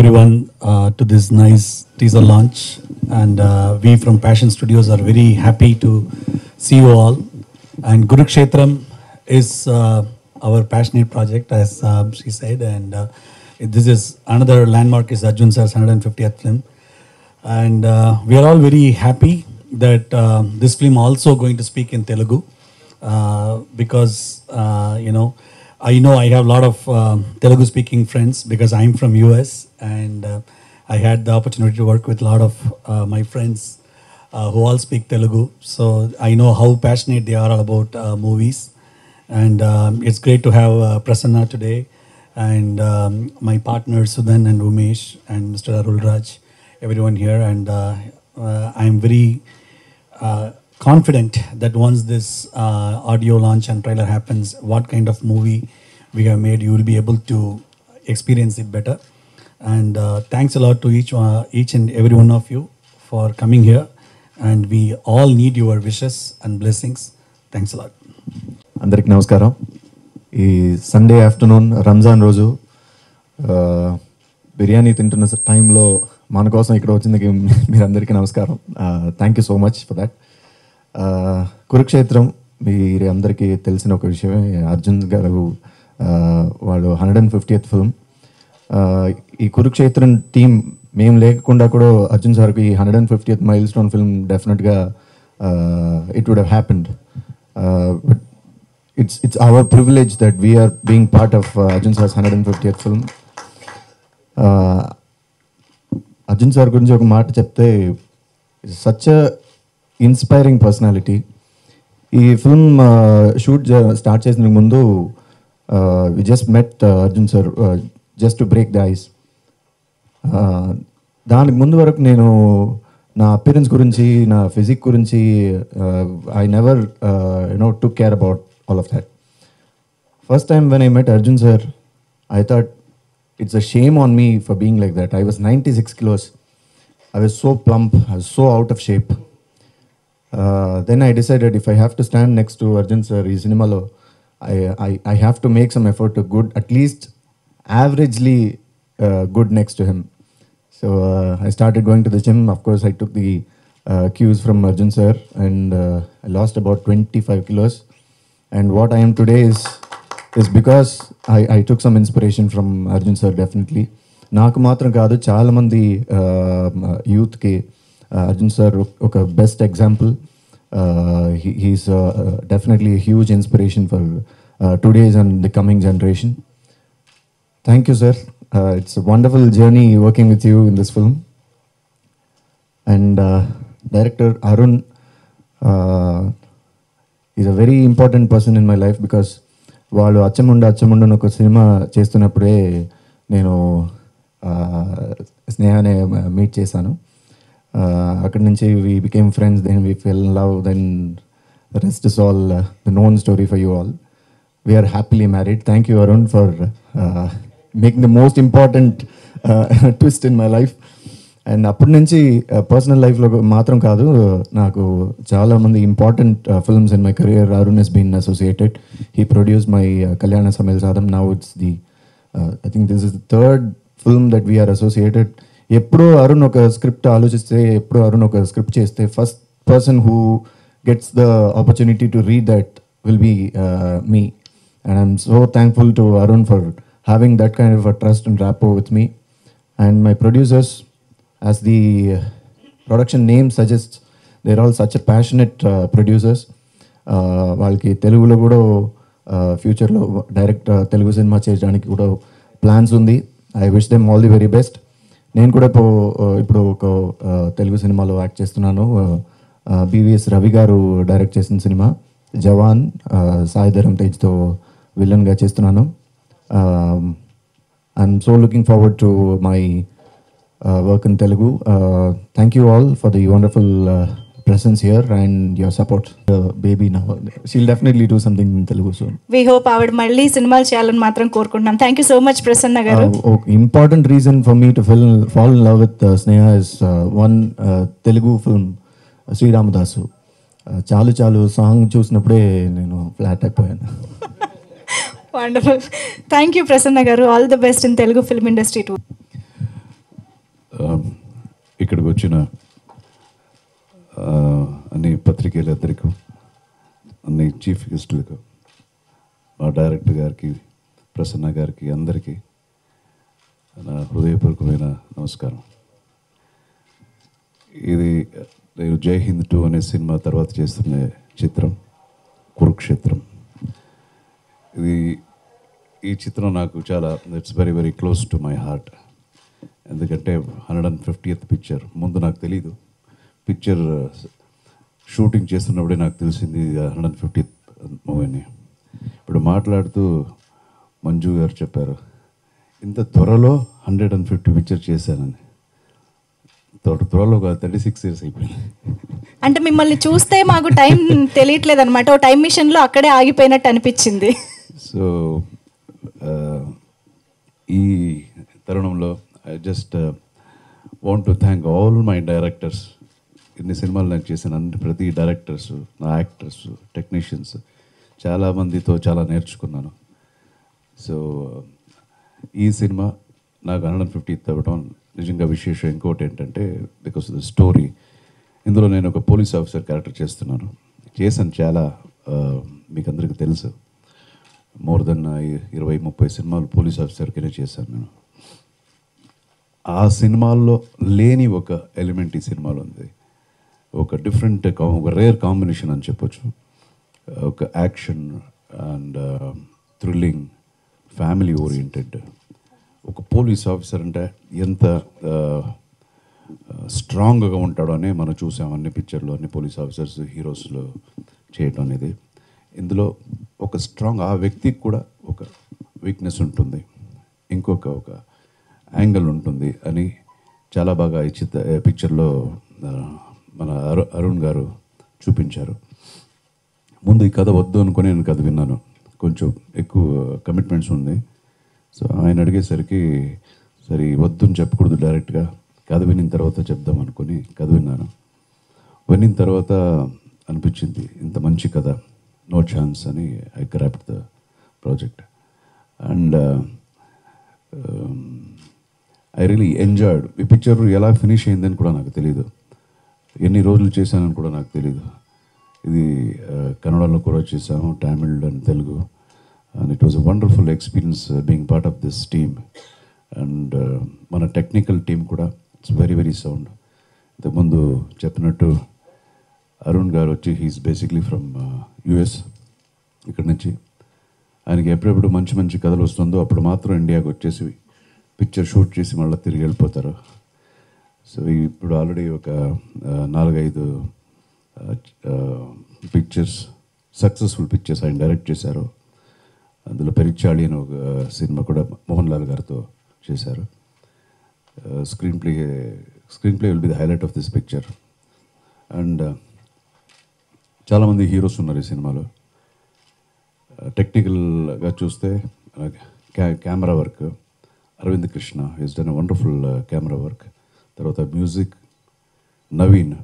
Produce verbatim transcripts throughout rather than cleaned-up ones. everyone uh, to this nice teaser launch, and uh, we from Passion Studios are very happy to see you all. And Kurukshetram is uh, our passionate project, as uh, she said, and uh, this is another landmark, is Arjun sir's one hundred fiftieth film, and uh, we are all very happy that uh, this film also going to speak in Telugu, uh, because uh, you know. I know I have a lot of uh, Telugu-speaking friends because I'm from U S, and uh, I had the opportunity to work with a lot of uh, my friends uh, who all speak Telugu. So I know how passionate they are about uh, movies, and um, it's great to have uh, Prasanna today, and um, my partners Sudhan and Umesh and Mister Arul Raj, everyone here, and uh, uh, I'm very uh, confident that once this uh, audio launch and trailer happens, what kind of movie we have made, you will be able to experience it better. And uh, thanks a lot to each uh, each and every one of you for coming here, and we all need your wishes and blessings. Thanks a lot. Andariki namaskaram. Ee Sunday afternoon Ramzan roju biryani tintunna time lo mana kosam ikkada vachindaki meerandariki namaskaram. Thank you so much for that. కురుక్షేత్రం మీరు అందరికీ తెలిసిన ఒక విషయమే. అర్జున్ గారు వాళ్ళు hundred and fiftieth film. ఈ కురుక్షేత్రం team మేము లేకుండా కూడా అర్జున్ సార్కి ఈ hundred and fiftieth milestone film డెఫినెట్గా it would have happened. But it's it's our privilege that we are being part of Arjun sir's hundred and fiftieth film. Arjun sir గురించి ఒక మాట చెప్తే, సచ్ ఇన్స్పైరింగ్ పర్సనాలిటీ. ఈ ఫిల్మ్ షూట్ స్టార్ట్ చేసిన ముందు we just met Arjun sir just to break the ice. దానికి ముందు వరకు నేను నా అపిరెన్స్ గురించి, నా ఫిజిక్ గురించి I never you know took care about all of that. First time when I met Arjun sir I thought it's a shame on me for being like that. I was ninety six kilos. I was so plump, I was so out of shape. Uh, then I decided if I have to stand next to Arjun sir in cinema lo, I, I I have to make some effort to good, at least averagely uh, good next to him. So uh, I started going to the gym. Of course I took the uh, cues from Arjun sir, and uh, I lost about twenty-five kilos, and what I am today is is because I I took some inspiration from Arjun sir. Definitely naaku matram kaadu, chaala mandi youth ki Arjun sir oka best example. Uh, he he's uh, uh, definitely a huge inspiration for uh, today's and the coming generation. Thank you sir. Uh, it's a wonderful journey working with you in this film. And uh, director Arun uh, is a very important person in my life, because vaalu achamunda achamunda oka cinema chestunapude nenu snehane meet chesanu. అక్కడి నుంచి we became friends, then we fell in love, then the rest is all the known story for you all. We are happily married. Thank you Arun for making the most important twist in my life. And అప్పటి నుంచి personal లైఫ్లో మాత్రం కాదు, నాకు చాలామంది important films in my career Arun has been associated. He produce my Kalyana Samayal Saadham. Now it's the I think this is the third film that we are associated. ఎప్పుడూ అరుణ్ ఒక script ఆలోచిస్తే, ఎప్పుడూ అరుణ్ ఒక స్క్రిప్ట్ చేస్తే, first person who gets the opportunity to read that will be me. And I'm so thankful to Arun for having that kind of a trust and rapport with me. And my producers, as the production name suggest, they're all such a passionate producers. వాళ్ళకి తెలుగులో కూడా ఫ్యూచర్లో direct Telugu cinema చేయడానికి కూడా plans ఉంది. I wish them all the very best. నేను కూడా ఇప్పుడు ఇప్పుడు ఒక తెలుగు సినిమాలో యాక్ట్ చేస్తున్నాను. బివిఎస్ రవి గారు డైరెక్ట్ చేసిన సినిమా జవాన్, సాయి ధరమ్ తేజ్తో విలన్గా చేస్తున్నాను. I'm so looking forward to my work in Telugu. Thank you all for the wonderful presence here and your support. The baby now, she'll definitely do something in Telugu soon. We hope avadu malli cinema challenge matram korukuntam. Thank you so much Prasanna garu. Uh, okay. Important reason for me to fall, fall in love with uh, Sneha is uh, one uh, Telugu film uh, Sri Ramadasu. Uh, chalu chalu song chusinapude nenu flat ayipoyanu. Wonderful. Thank you Prasanna garu. All the best in Telugu film industry too. ఇక్కడికి వచ్చిన అన్ని పత్రికేయులందరికీ, అన్ని chief గెస్టులకు, మా director గారికి, ప్రసన్న గారికి, అందరికీ నా హృదయపూర్వకమైన నమస్కారం. ఇది నేను జై హింద్ టూ అనే సినిమా తర్వాత చేస్తున్న చిత్రం కురుక్షేత్రం. ఇది ఈ చిత్రం నాకు చాలా it's very very close to my heart. ఎందుకంటే హండ్రెడ్ అండ్ ఫిఫ్టీయత్ పిక్చర్ ముందు నాకు తెలీదు. పిక్చర్ షూటింగ్ చేస్తున్నప్పుడే నాకు తెలిసింది హండ్రెడ్ అండ్ ఫిఫ్టీయత్ మూవీని. ఇప్పుడు మాట్లాడుతూ మంజు గారు చెప్పారు, ఇంత త్వరలో హండ్రెడ్ అండ్ ఫిఫ్టీ పిక్చర్ చేశానని. త్వరలో కాదు, థర్టీ సిక్స్ ఇయర్స్ అయిపోయింది. అంటే మిమ్మల్ని చూస్తే మాకు టైం తెలియట్లేదు అనమాట. ఓ టైం మిషన్లో అక్కడే ఆగిపోయినట్టు అనిపించింది. సో ఈ తరుణంలో I just want to thank all my directors. ఇన్ని సినిమాలు నాకు చేసిన అన్ని ప్రతి డైరెక్టర్స్, నా యాక్టర్స్, టెక్నీషియన్స్, చాలామందితో చాలా నేర్చుకున్నాను. సో ఈ సినిమా నాకు హండ్రెడ్ అండ్ ఫిఫ్టీ ఇవ్వడం నిజంగా విశేషం. ఇంకోటి ఏంటంటే బికాస్ ద స్టోరీ, ఇందులో నేను ఒక పోలీస్ ఆఫీసర్ క్యారెక్టర్ చేస్తున్నాను, చేశాను. చాలా మీకు అందరికీ తెలుసు, మోర్ దెన్ ఇరవై ముప్పై సినిమాలు పోలీస్ ఆఫీసర్కినే చేశాను నేను. ఆ సినిమాల్లో లేని ఒక ఎలిమెంట్ ఈ సినిమాలో ఉంది. ఒక డిఫరెంట్, ఒక రేర్ కాంబినేషన్ అని చెప్పొచ్చు. ఒక action and thrilling, family oriented. ఒక పోలీస్ ఆఫీసర్ అంటే ఎంత స్ట్రాంగ్గా ఉంటాడో అని మనం చూసాం అన్ని పిక్చర్లో, అన్ని పోలీస్ ఆఫీసర్స్ హీరోస్లో చేయటం అనేది. ఇందులో ఒక స్ట్రాంగ్, ఆ వ్యక్తికి కూడా ఒక వీక్నెస్ ఉంటుంది, ఇంకొక ఒక యాంగిల్ ఉంటుంది అని చాలా బాగా ఈ చిత్ర పిక్చర్లో మన అరు అరుణ్ గారు చూపించారు. ముందు ఈ కథ వద్దు అనుకుని నేను కథ విన్నాను, కొంచెం ఎక్కువ కమిట్మెంట్స్ ఉంది. సో ఆయన అడిగేసరికి సరే వద్దుని చెప్పకూడదు, డైరెక్ట్గా కథ విన్న తర్వాత చెప్దాం అనుకుని కథ విన్నాను. విన్న తర్వాత అనిపించింది ఇంత మంచి కథ, నో ఛాన్స్ అని I grabbed the project. And I really enjoyed. ఈ పిక్చర్ ఎలా ఫినిష్ అయిందని కూడా నాకు తెలియదు, ఎన్ని రోజులు చేశానని కూడా నాకు తెలియదు. ఇది కన్నడలో కూడా చేశాము, Tamil and Telugu. And it was a wonderful experience uh, being part of this team. And on uh, a technical team kuda, it's very, very sound. The Mundu Chapinatu Arun Garochi, he's basically from uh, U S. Ikarnachi. And he appeared to Manchi Manchi Kadalos Tundo, a Pramatro India got Chesi, picture shoot Chesi Malatiri El Potara. So he put already Oka Nalagaidu pictures, successful pictures, and direct Chesaro. అందులో పెరిచాళి అని ఒక cinema కూడా మోహన్ లాల్ గారితో చేశారు. Screenplay screenplay will be the highlight of this picture. And చాలామంది heroes ఉన్నారు ఈ సినిమాలో. టెక్నికల్గా చూస్తే క్యా camera work Aravind Krishna is done a wonderful camera work. తర్వాత music Naveen,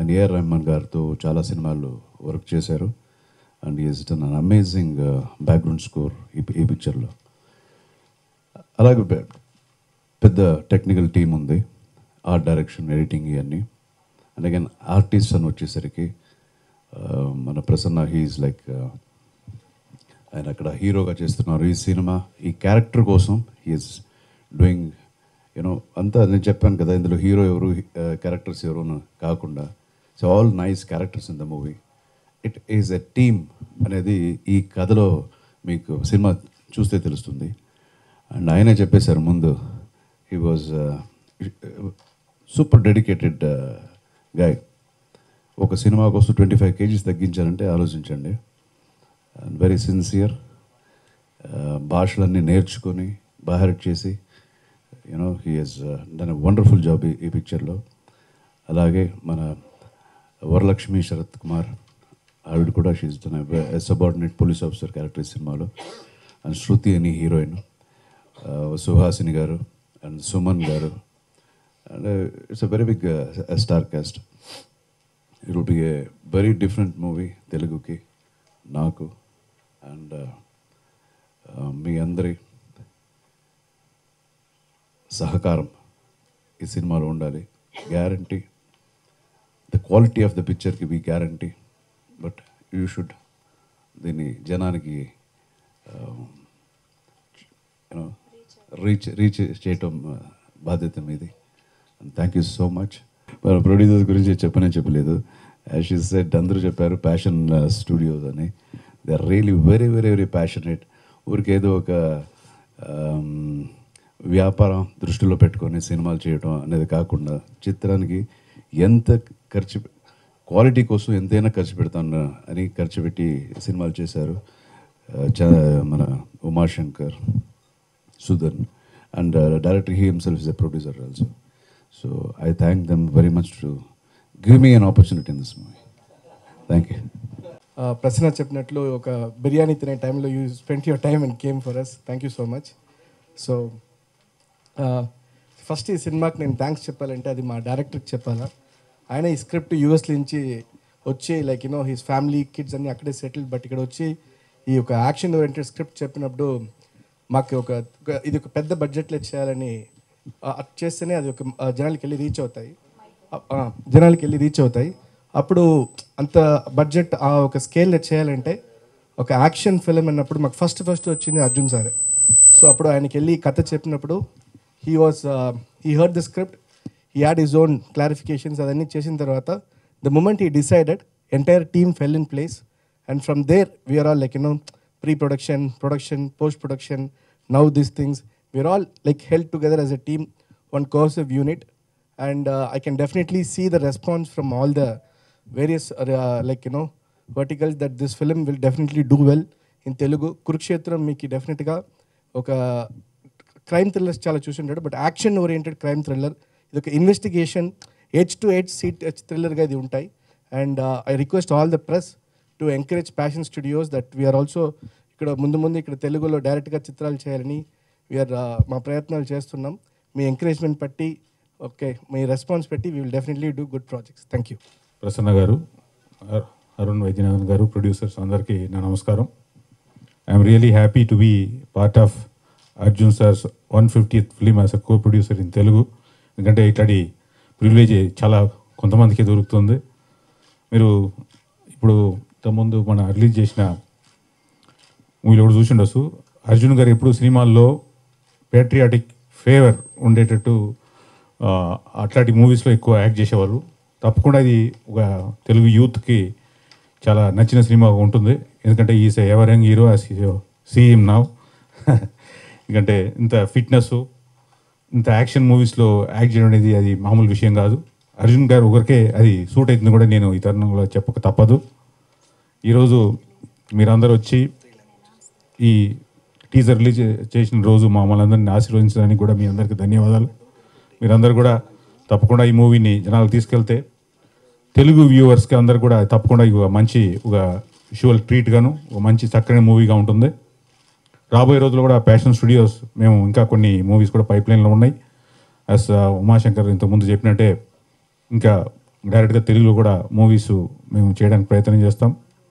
and AR Rahman గారితో చాలా సినిమాల్లో వర్క్ చేశారు. And he has done an amazing uh, background score ee picture lo. Alage pedda technical team undi, art direction, editing iyanni. And again artists anu vachesariki mana Prasanna, he is like ayana akkada hero ga chestunnaru ee cinema, ee character kosam he is doing, you know, anta nenu cheppan kada indulo hero evaru, characters evaru na kaakunda, so all nice characters in the movie. It is a team అనేది ఈ కథలో మీకు cinema చూస్తే తెలుస్తుంది. And ఆయనే చెప్పేశారు ముందు, he was super dedicated guy. ఒక సినిమా కోసం ట్వంటీ ఫైవ్ కేజీస్ తగ్గించారంటే ఆలోచించండి. అండ్ వెరీ సిన్సియర్, భాషలన్నీ నేర్చుకొని బైహార్ట్ చేసి, you know he has done a wonderful job ఈ పిక్చర్లో. అలాగే మన వరలక్ష్మి శరత్కుమార్, ఆవిడ కూడా she's done a subordinate police officer character సినిమాలో. అండ్ శృతి అని హీరోయిన్, సుహాసిని గారు అండ్ సుమన్ గారు. And it's a very big star cast. It will be a very different movie తెలుగుకి, నాకు అండ్ మీ అందరి సహకారం ఈ సినిమాలో ఉండాలి guarantee. The quality of the పిక్చర్కి we guarantee, but you should దీన్ని జనానికి యూనో రీచ్ రీచ్ చేయటం బాధ్యత మీది. Thank you so much. మన ప్రొడ్యూసర్స్ గురించి చెప్పనే చెప్పలేదు. యాజ్ షీ సెడ్, అందరూ చెప్పారు ప్యాషన్ స్టూడియోస్ అని. They are really very very very passionate. ఊరికేదో ఒక వ్యాపారం దృష్టిలో పెట్టుకొని సినిమాలు చేయడం అనేది కాకుండా చిత్రానికి ఎంత ఖర్చు, క్వాలిటీ కోసం ఎంతైనా ఖర్చు పెడతాను అని ఖర్చు పెట్టి సినిమాలు చేశారు. మన Umashankar, Sudhan, and director he himself is a producer also. So I thank them very much to give me an opportunity in this movie. Thank you. Uh, Prasanna cheppinatlu oka biryani tine time lo you spent your time and came for us. Thank you so much. So uh, first ee cinema ki nenu thanks cheppalante adi ma director ki cheppala. Ayana ee script U S linchi vachi, like you know, his family, kids anni akkade settled, but ikkada vachi ee oka action oriented script cheppinappudu maaku oka idi oka pedda budget lo cheyalani అది చేస్తేనే అది ఒక జనాలకి వెళ్ళి reach అవుతాయి జనాలకి వెళ్ళి reach అవుతాయి అప్పుడు అంత బడ్జెట్ ఆ ఒక స్కేల్లో చేయాలంటే ఒక యాక్షన్ ఫిలిం అన్నప్పుడు మాకు ఫస్ట్ ఫస్ట్ వచ్చింది అర్జున్ సారే. సో అప్పుడు ఆయనకి వెళ్ళి కథ చెప్పినప్పుడు he was he heard the script, he had his own clarifications. అవన్నీ చేసిన తర్వాత the moment he decided, entire team fell in place. And from there we are all like you know pre production, production, post production, now this things. We're all like held together as a team, one cohesive unit, and uh, I can definitely see the response from all the various uh, like you know verticals that this film will definitely do well in Telugu. Kurukshetram meeki definitely ga oka crime thrillers chala chusuntadu, but action oriented crime thriller, idoka investigation edge to edge seat thriller ga idi untai. And uh, I request all the press to encourage Passion Studios that we are also ikkada mundu mundu ikkada Telugu lo direct ga chitralu cheyalani we are మా ప్రయత్నాలు చేస్తున్నాం. మీ ఎంకరేజ్మెంట్ పెట్టి, okay మీ response పెట్టి we will definitely do good projects. Thank you. Prasanna గారు, అరుణ్ వైద్యనాథన్ గారు, ప్రొడ్యూసర్స్ అందరికీ నా నమస్కారం. I'm really happy to be part of Arjun sir's one fiftieth film as a co producer in Telugu. ఎందుకంటే ఇట్లాంటి ప్రివిలేజ్ చాలా కొంతమందికి దొరుకుతుంది. మీరు ఇప్పుడు ఇంతకుముందు మన రిలీజ్ చేసిన మూవీలో కూడా చూసిండొచ్చు, అర్జున్ గారు ఎప్పుడు సినిమాల్లో పేట్రియాటిక్ ఫేవర్ ఉండేటట్టు అట్లాంటి మూవీస్లో ఎక్కువ యాక్ట్ చేసేవాళ్ళు. తప్పకుండా ఇది ఒక తెలుగు యూత్కి చాలా నచ్చిన సినిమా ఉంటుంది. ఎందుకంటే is ever young hero as see him now. ఎందుకంటే ఇంత ఫిట్నెస్, ఇంత యాక్షన్ మూవీస్లో యాక్ట్ చేయడం అనేది అది మామూలు విషయం కాదు. అర్జున్ గారు ఒకరికే అది సూట్ అవుతుంది కూడా నేను ఈ తరుణంలో చెప్పక తప్పదు. ఈరోజు మీరందరూ వచ్చి ఈ టీజర్ రిలీజ్ చేసిన రోజు మమ్మల్ని అందరినీ ఆశీర్వదించడానికి కూడా మీ అందరికీ ధన్యవాదాలు. మీరందరూ కూడా తప్పకుండా ఈ మూవీని జనాలకు తీసుకెళ్తే తెలుగు వ్యూవర్స్కి అందరూ కూడా తప్పకుండా ఒక మంచి ఒక విజువల్ ట్రీట్గాను ఒక మంచి చక్కని మూవీగా ఉంటుంది. రాబోయే రోజుల్లో కూడా ప్యాషన్ స్టూడియోస్ మేము ఇంకా కొన్ని మూవీస్ కూడా పైప్లైన్లో ఉన్నాయి. యాజ్ ఉమాశంకర్ ఇంతకుముందు చెప్పినట్టే ఇంకా డైరెక్ట్గా తెలుగులో కూడా మూవీస్ మేము చేయడానికి ప్రయత్నం చేస్తాం.